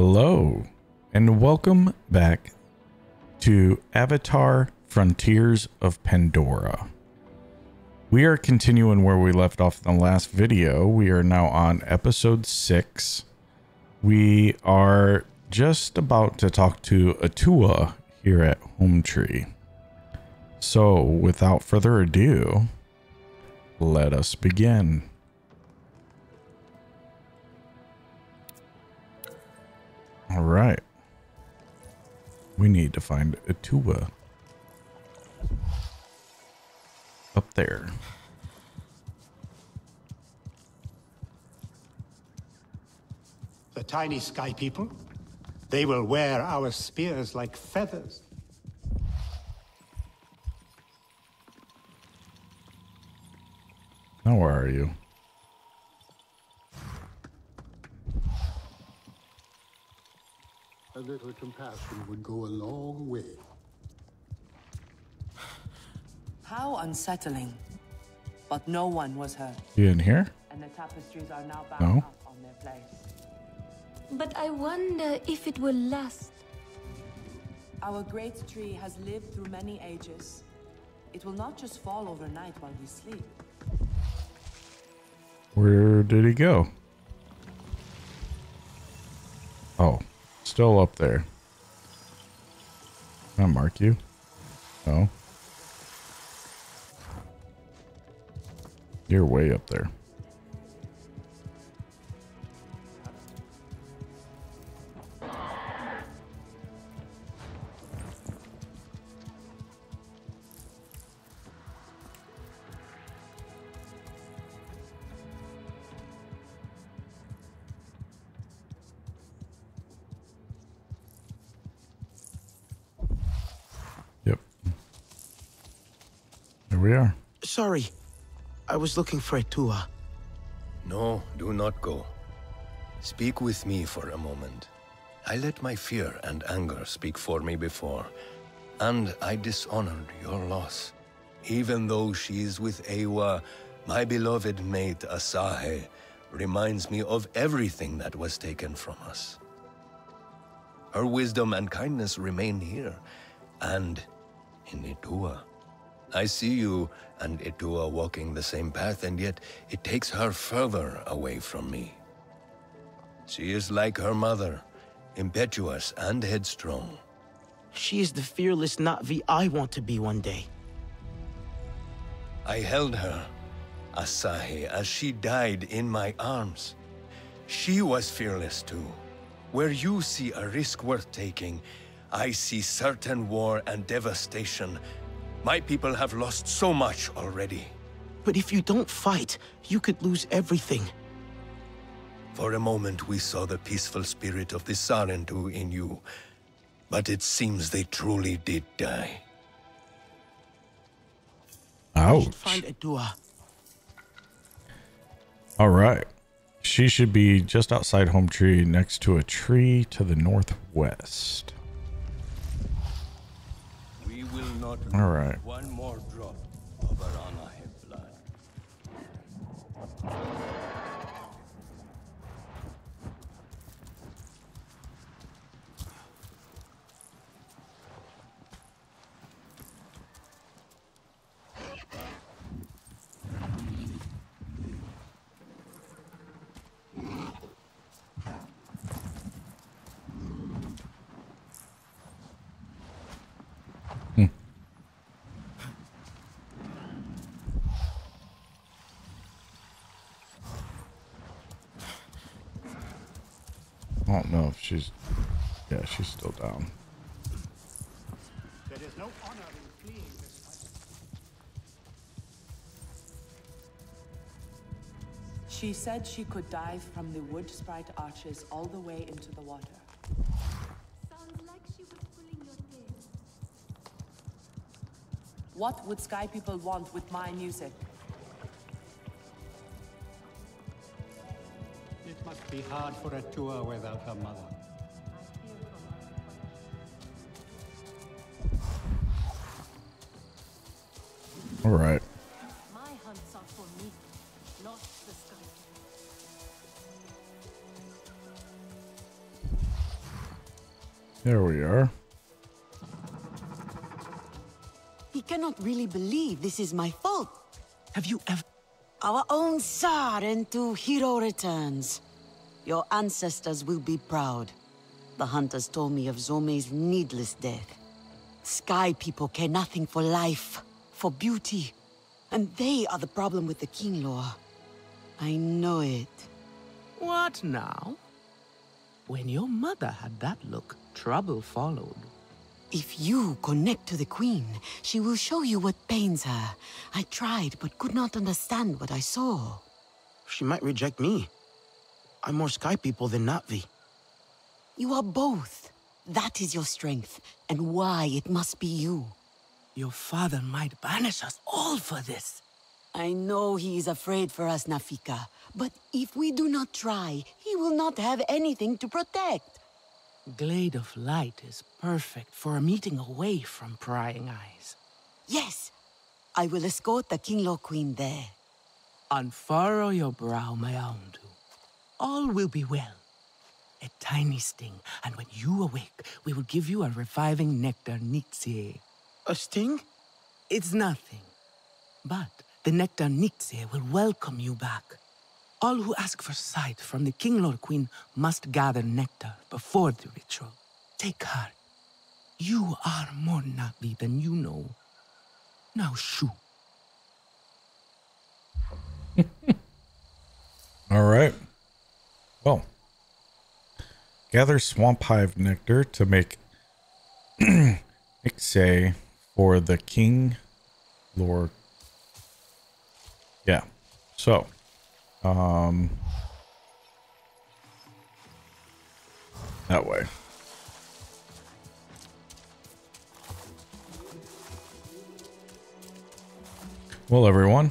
Hello, and welcome back to Avatar Frontiers of Pandora. We are continuing where we left off in the last video. We are now on episode 6. We are just about to talk to Atua here at Home Tree. So, without further ado, let us begin. All right. We need to find Etua. Up there. The tiny sky people, they will wear our spears like feathers. Now where are you? A little compassion would go a long way. How unsettling. But no one was hurt. You in here? And the tapestries are now back up on their place. But I wonder if it will last. Our great tree has lived through many ages. It will not just fall overnight while we sleep. Where did he go? Oh. Still up there. Can I mark you? No. You're way up there. We are. Sorry, I was looking for Etua. No, do not go. Speak with me for a moment. I let my fear and anger speak for me before, and I dishonored your loss. Even though she's with Ewa, my beloved mate Asahi reminds me of everything that was taken from us. Her wisdom and kindness remain here, and in Etua. I see you and Etua walking the same path, and yet it takes her further away from me. She is like her mother, impetuous and headstrong. She is the fearless Na'vi I want to be one day. I held her, Asahi, as she died in my arms. She was fearless too. Where you see a risk worth taking, I see certain war and devastation. My people have lost so much already. But if you don't fight, you could lose everything. For a moment, we saw the peaceful spirit of the Sarentu in you, but it seems they truly did die. Ouch. I should find Etua. All right. She should be just outside Home Tree, next to a tree to the northwest. All right. One more drop of Aranahe blood. I don't know if she's... Yeah, she's still down. There is no honor in fleeing this fight. She said she could dive from the wood sprite arches all the way into the water. Sounds like she was pulling your tail. What would sky people want with my music? Must be hard for Etua without her mother. All right. My hunts are for me, not the sky. There we are. He cannot really believe this is my fault. Have you ever... Our own Sarentu hero returns. Your ancestors will be proud. The hunters told me of Zome's needless death. Sky people care nothing for life, for beauty. And they are the problem with the Kinglor. I know it. What now? When your mother had that look, trouble followed. If you connect to the Queen, she will show you what pains her. I tried, but could not understand what I saw. She might reject me. I'm more Sky people than Na'vi. You are both. That is your strength, and why it must be you. Your father might banish us all for this. I know he is afraid for us, Nefika, but if we do not try, he will not have anything to protect. Glade of Light is perfect for a meeting away from prying eyes. Yes, I will escort the Kinglor Queen there. Unfurrow your brow, my Auntu. All will be well. A tiny sting, and when you awake, we will give you a reviving nectar, Nitze. A sting? It's nothing. But... the nectar Nitze will welcome you back. All who ask for sight from the Kinglor Queen must gather nectar before the ritual. Take heart. You are more Na'vi than you know. Now shoo. All right. Well, gather swamp hive nectar to make nixay for the Kinglor. Yeah, so, that way. Well, everyone,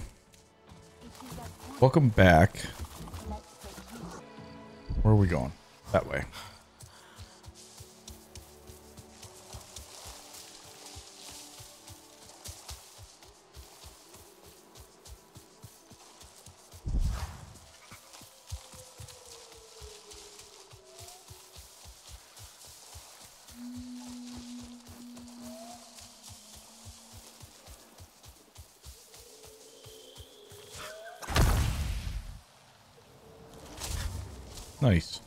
welcome back. Where are we going? That way. Nice.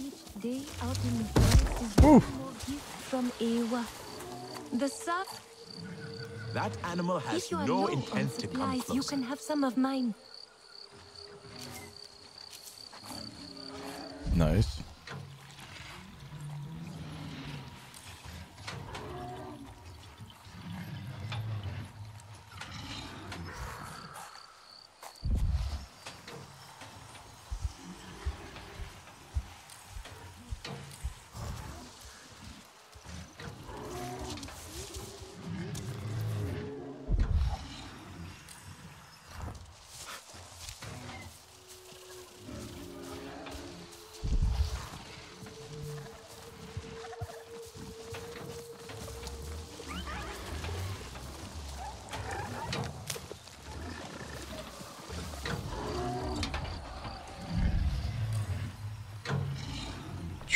Each day out in the forest is one more gift from Ewa. The sap. That animal has no intent to come closer. You can have some of mine. Nice.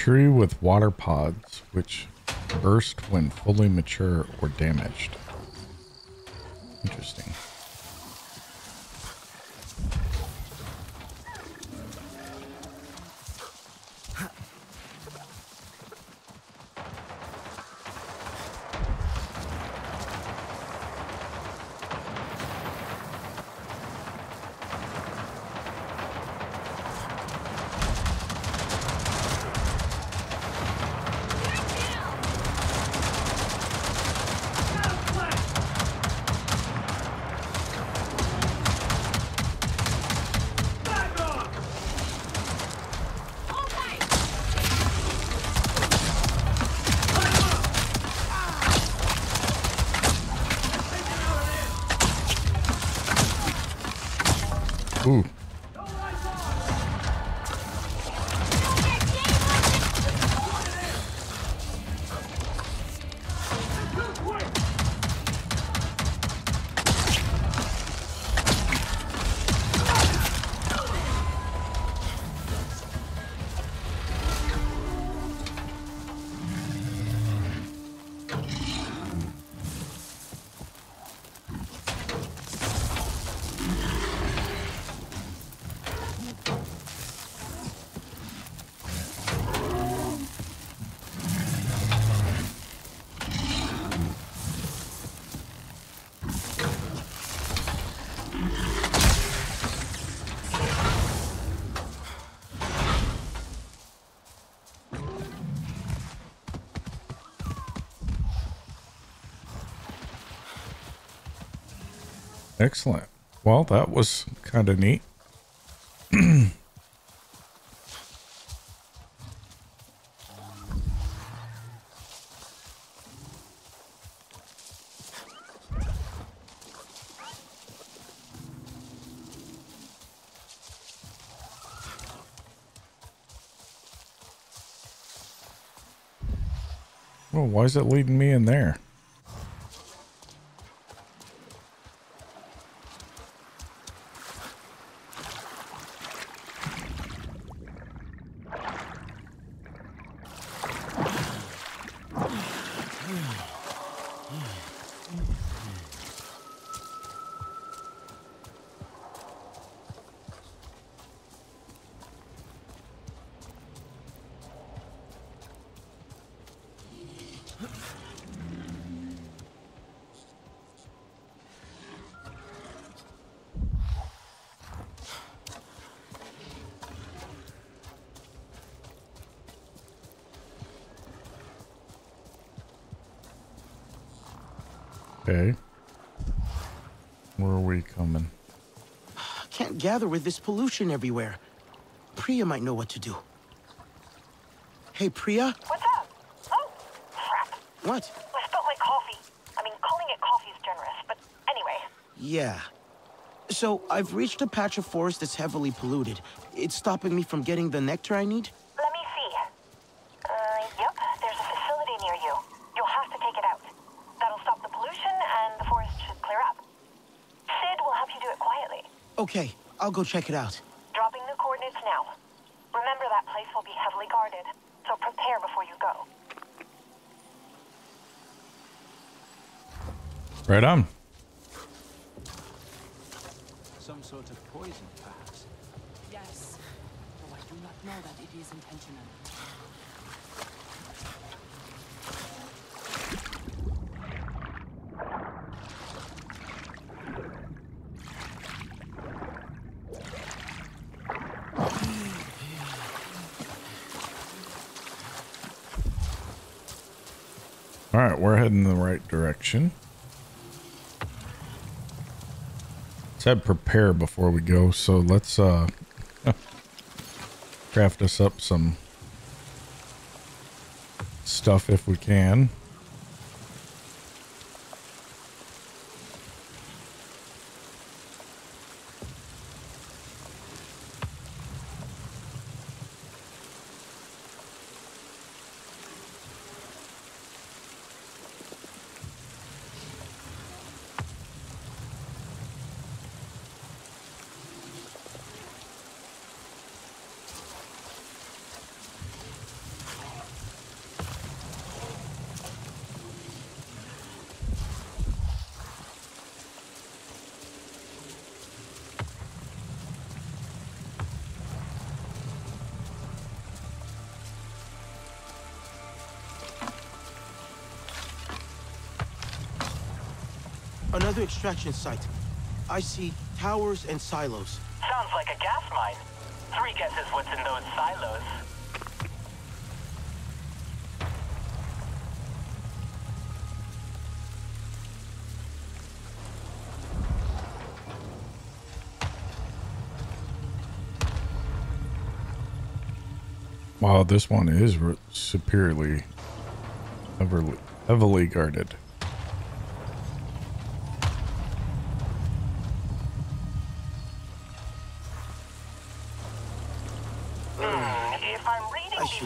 Tree with water pods which burst when fully mature or damaged. Interesting. Excellent. Well, that was kind of neat. Well, why is it leading me in there? Okay. Where are we coming? Can't gather with this pollution everywhere. Priya might know what to do. Hey, Priya? What's up? Oh, crap. What? I spilled my coffee. I mean, calling it coffee is generous, but anyway. Yeah. So, I've reached a patch of forest that's heavily polluted. It's stopping me from getting the nectar I need? Let me see. Yep, there's a facility near you. You'll have to take it out. That'll stop the pollution, and the forest should clear up. Sid will help you do it quietly. Okay, I'll go check it out. Dropping the coordinates now. Remember, that place will be heavily guarded, so prepare before you go. Right on. Some sort of poison, perhaps? Yes. Though I do not know that it is intentional. All right, we're heading in the right direction. Said prepare before we go, so let's craft us up some stuff if we can. Another extraction site. I see towers and silos. Sounds like a gas mine. Three guesses what's in those silos. Wow, this one is superiorly heavily guarded.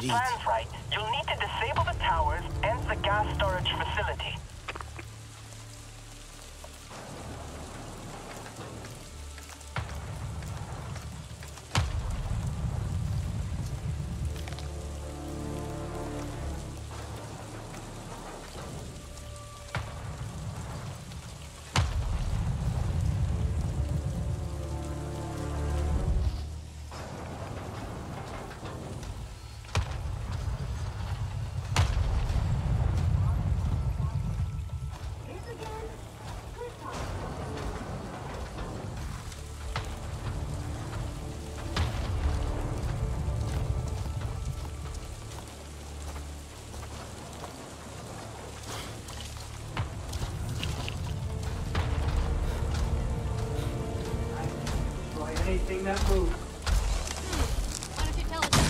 Plans right. You'll need to disable the towers and the gas storage facility. anything that moves. Why don't you tell us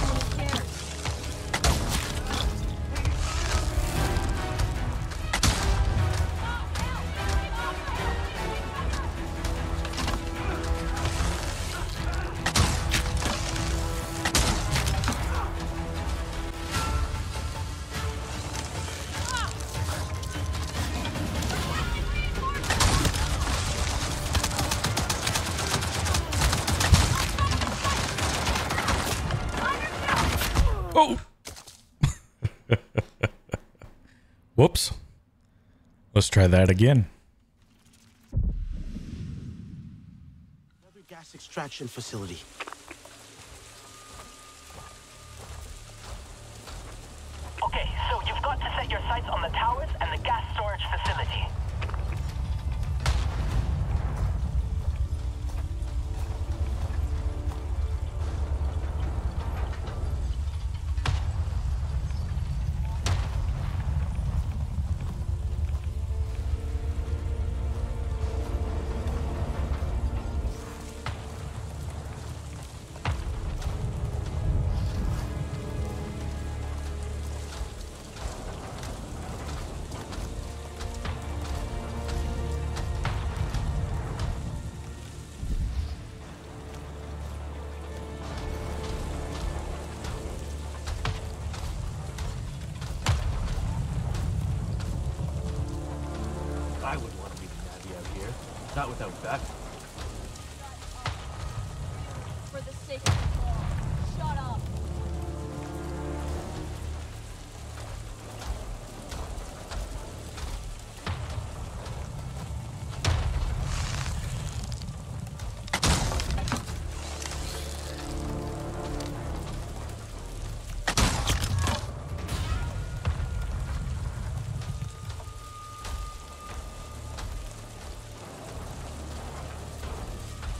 whoops. Let's try that again. Another gas extraction facility. Okay, so you've got to set your sights on the towers and the gas storage facility.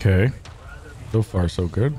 Okay, so far so good.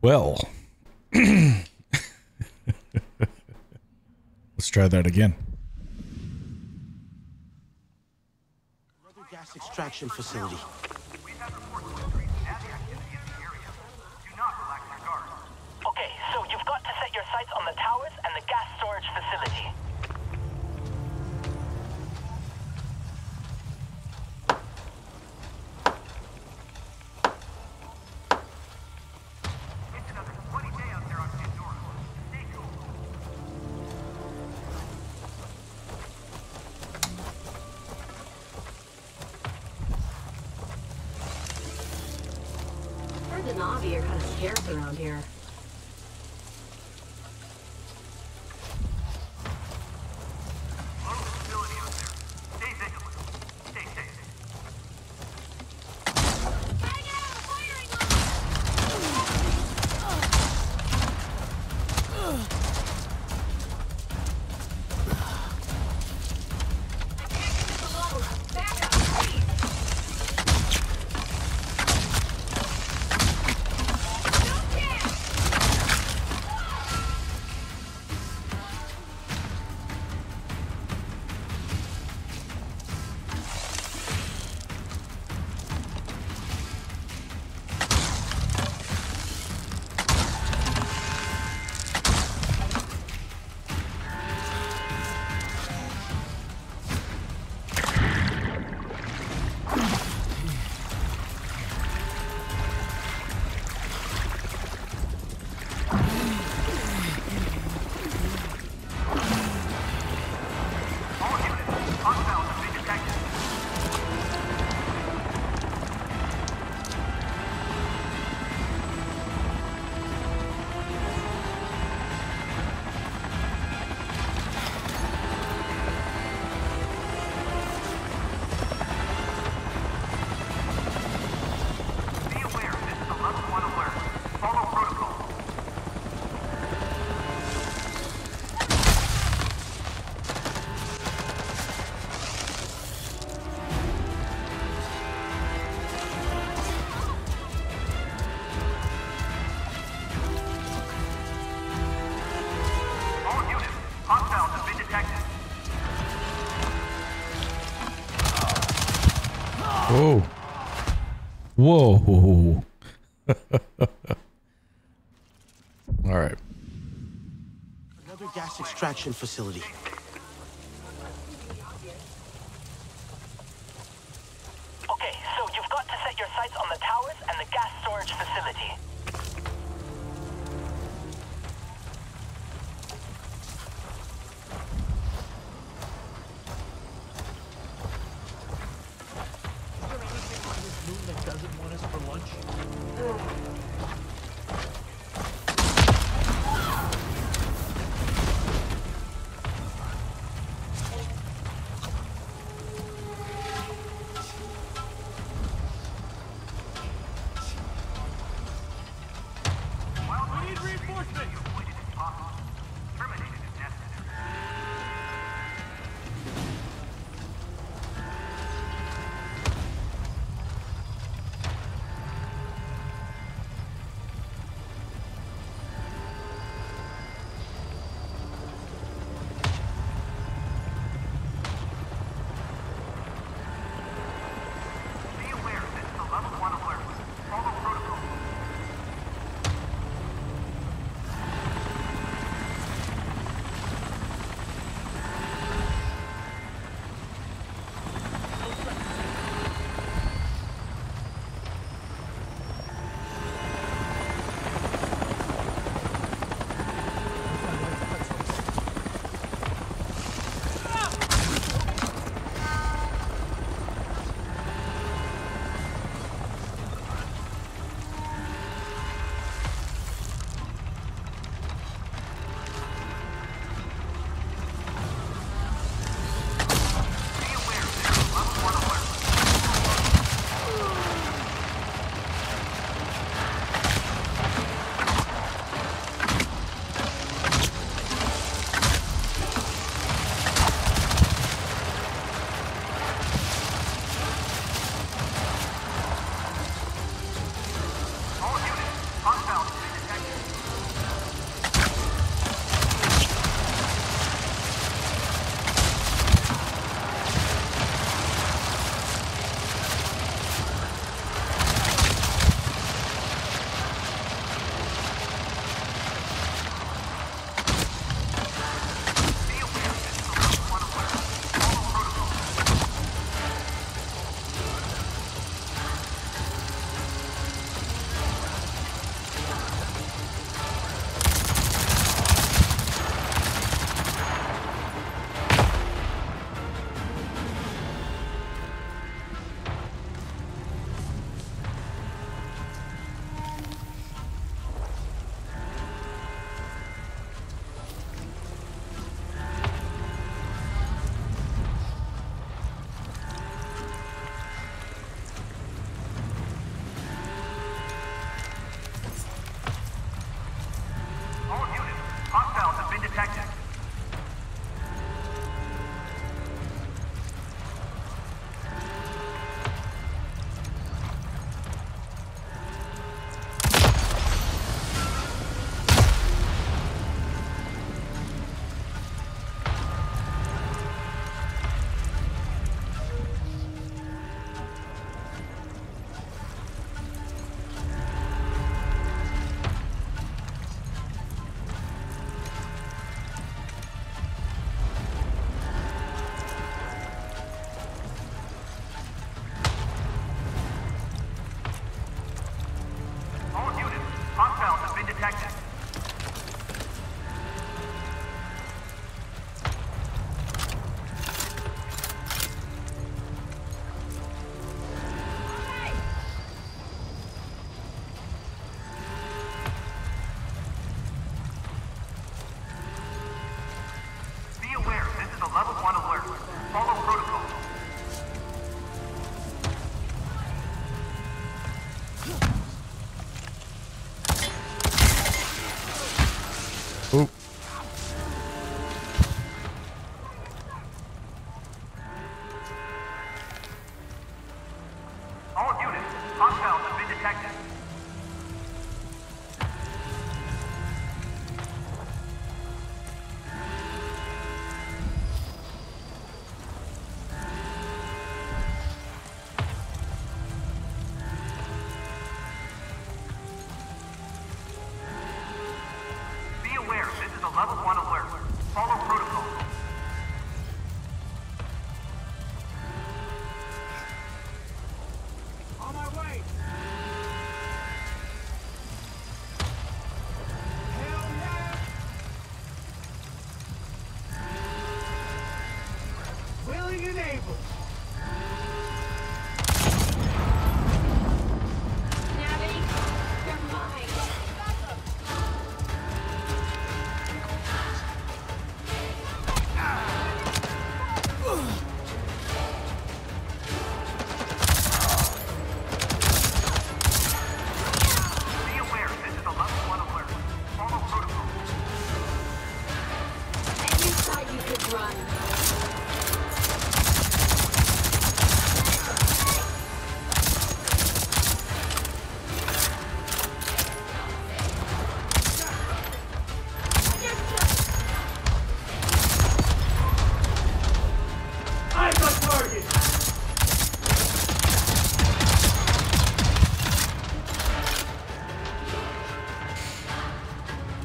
Well. Let's try that again. Another gas extraction facility. We have reports of increased Na'vi activity in the area. Do not relax your guard. Okay, so you've got to set your sights on the towers and the gas storage facility. Whoa. Alright. Another gas extraction facility. Okay, so you've got to set your sights on the towers and the gas storage facility.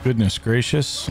Goodness gracious.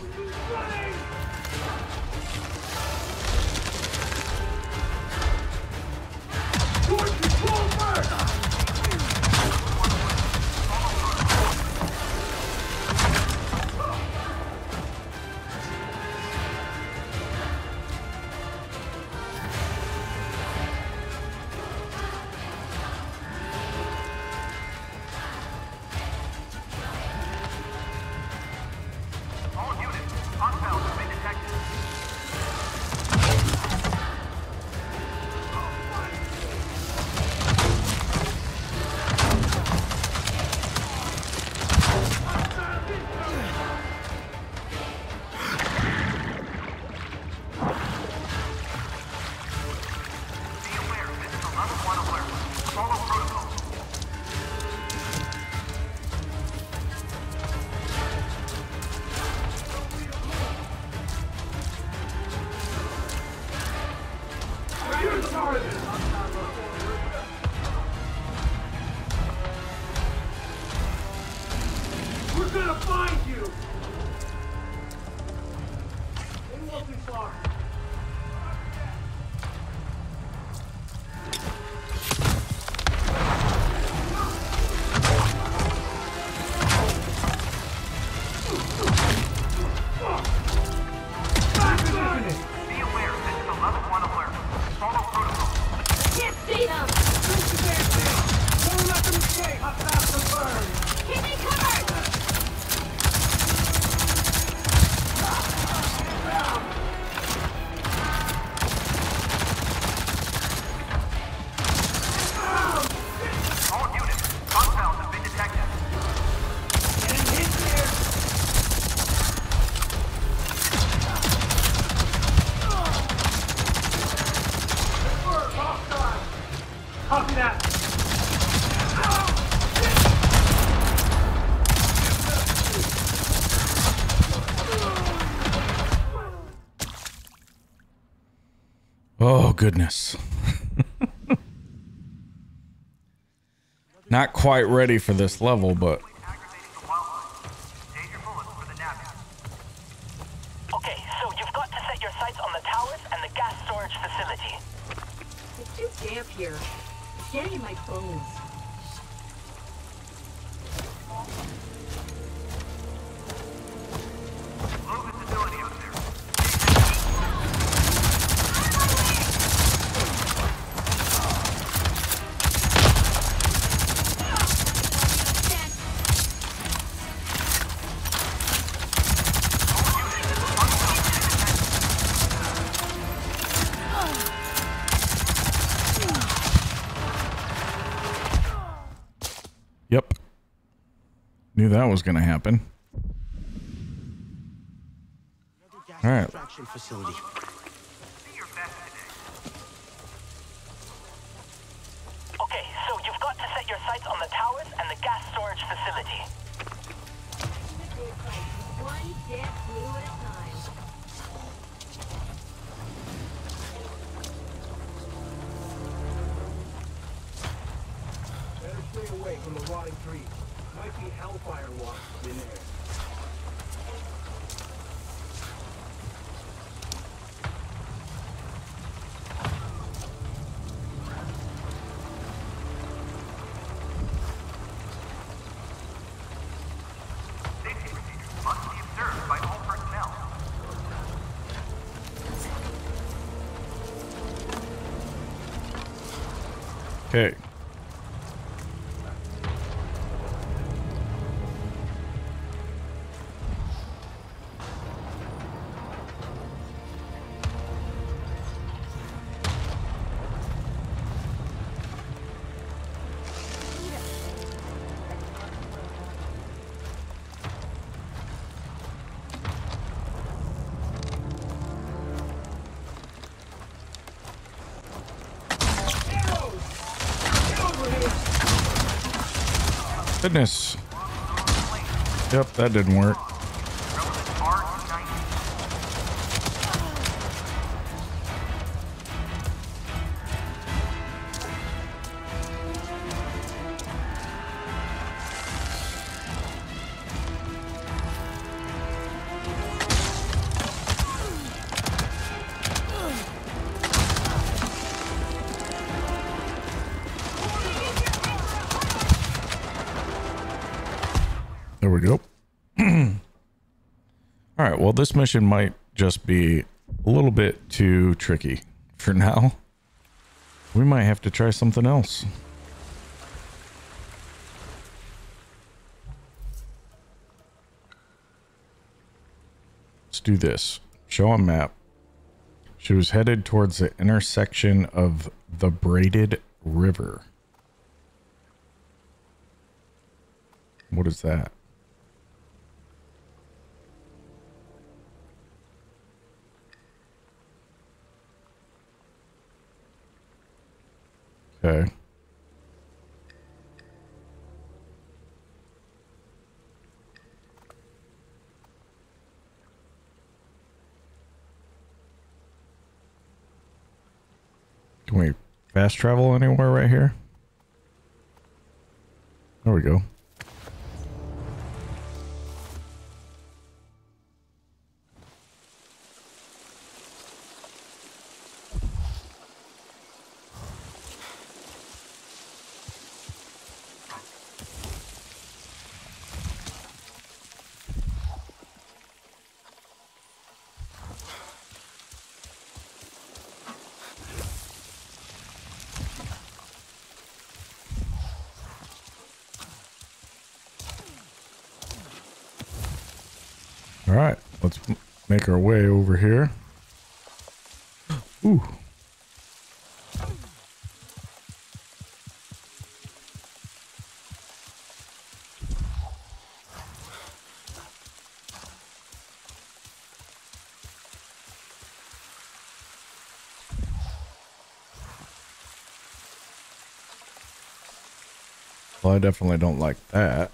Oh, goodness. Not quite ready for this level, but... Okay, so you've got to set your sights on the towers and the gas storage facility. It's too damp here. It's getting my bones. Knew that was going to happen. All right. Okay, so you've got to set your sights on the towers and the gas storage facility. One dead blue at a time. Better stay away from the rotting trees. Might be hellfire water in there. Okay. Goodness. Yep, that didn't work. Well, this mission might just be a little bit too tricky for now. We might have to try something else. Let's do this. Show a map. She was headed towards the intersection of the Braided River. What is that? Okay. Can we fast travel anywhere right here? There we go. Make our way over here. Ooh. Well, I definitely don't like that.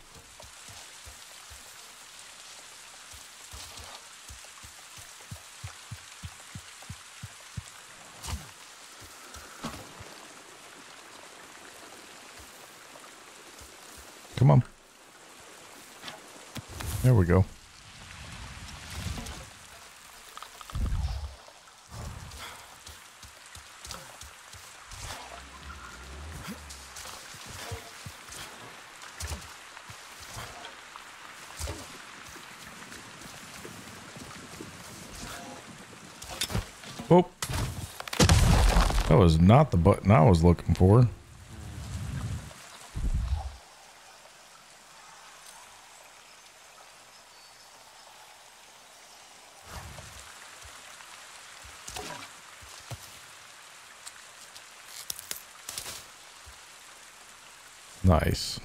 There we go. Oh, that was not the button I was looking for. Nice.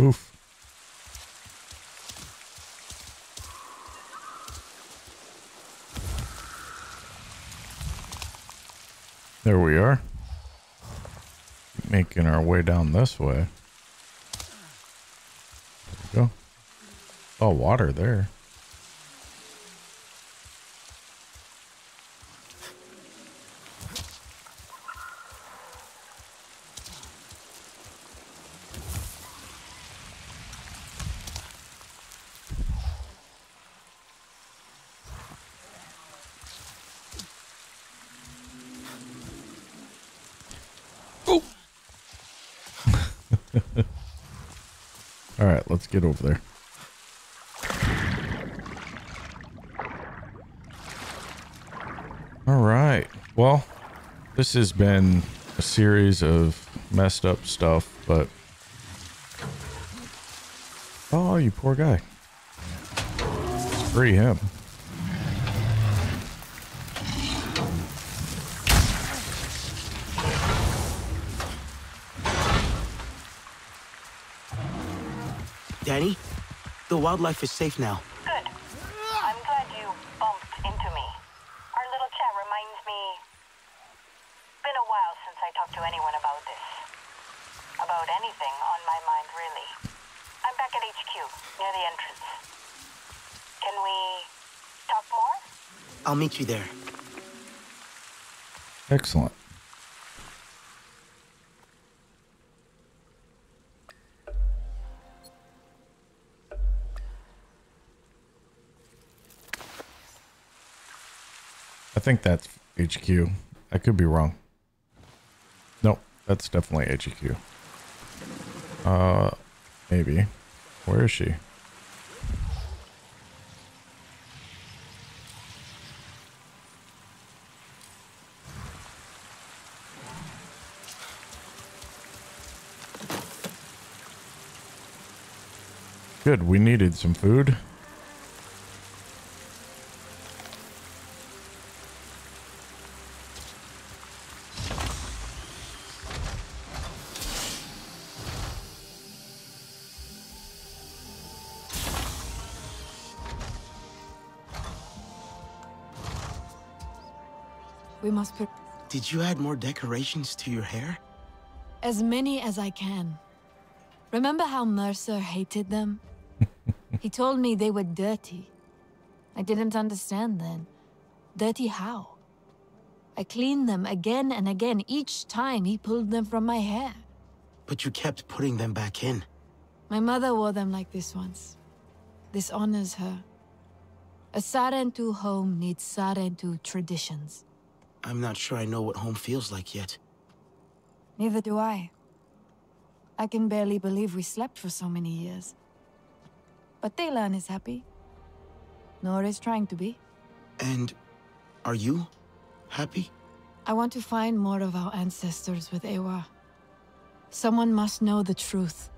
Oof. There we are. Making our way down this way. we go. Oh, water there. Let's get over there. All right. Well, this has been a series of messed up stuff, but... Oh, you poor guy. Free him. Danny, the wildlife is safe now. Good. I'm glad you bumped into me. Our little chat reminds me... It's been a while since I talked to anyone about this. About anything on my mind, really. I'm back at HQ, near the entrance. Can we... talk more? I'll meet you there. Excellent. I think that's HQ. I could be wrong. Nope, that's definitely HQ. Maybe. Where is she? Good, we needed some food. Did you add more decorations to your hair? As many as I can. Remember how Mercer hated them? He told me they were dirty. I didn't understand then. Dirty how? I cleaned them again and again each time he pulled them from my hair. But you kept putting them back in. My mother wore them like this once. This honors her. A Sarentu home needs Sarentu traditions. I'm not sure I know what home feels like yet. Neither do I. I can barely believe we slept for so many years. But Teilan is happy. Nor is trying to be. And are you happy? I want to find more of our ancestors with Ewa. Someone must know the truth.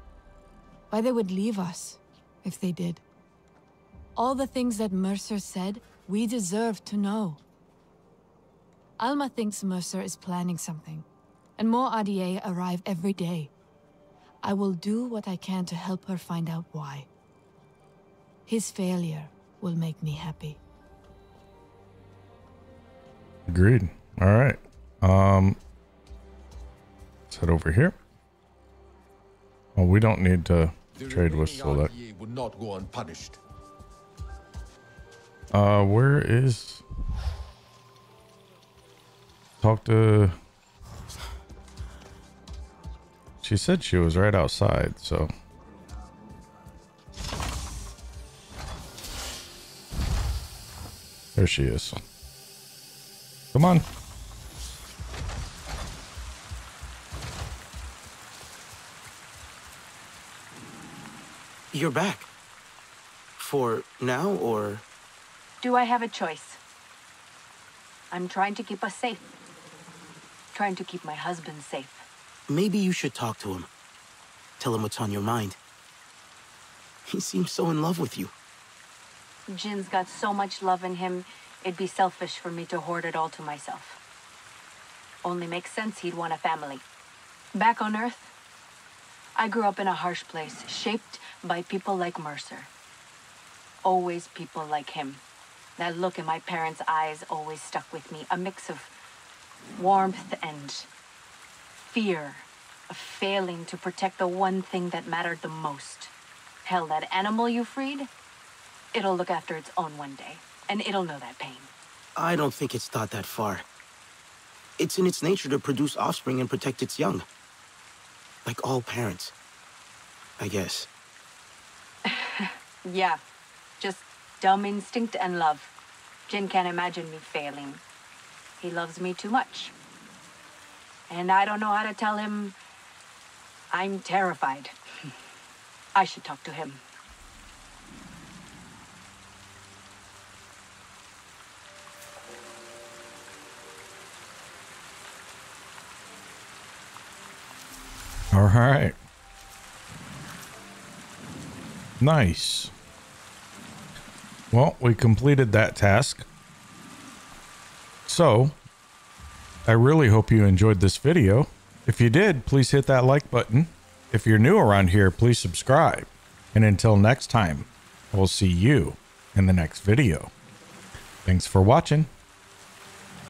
Why they would leave us, if they did. All the things that Mercer said, we deserve to know. Alma thinks Mercer is planning something, and more RDA arrive every day. I will do what I can to help her find out why. His failure will make me happy. Agreed. All right. Let's head over here. Well, we don't need to trade with Solek. Would not go unpunished. Where is... Talk to... She said she was right outside, so... There she is. Come on. You're back. For now, or... Do I have a choice? I'm trying to keep us safe. Trying to keep my husband safe. Maybe you should talk to him. Tell him what's on your mind. He seems so in love with you. Jin's got so much love in him, it'd be selfish for me to hoard it all to myself. Only makes sense he'd want a family. Back on Earth, I grew up in a harsh place, shaped by people like Mercer. Always people like him. That look in my parents' eyes always stuck with me, a mix of warmth and fear of failing to protect the one thing that mattered the most. Hell, that animal you freed, it'll look after its own one day, and it'll know that pain. I don't think it's thought that far. It's in its nature to produce offspring and protect its young. Like all parents, I guess. Yeah, just dumb instinct and love. Jin can't imagine me failing. He loves me too much. And I don't know how to tell him I'm terrified. I should talk to him. All right. Nice. Well, we completed that task. So, I really hope you enjoyed this video. If you did, please hit that like button. If you're new around here, please subscribe. And until next time, we'll see you in the next video. Thanks for watching.